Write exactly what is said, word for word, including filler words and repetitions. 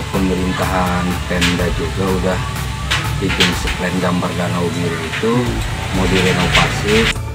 ke pemerintahan Pemda juga udah bikin plan gambar danau biru itu mau direnovasi.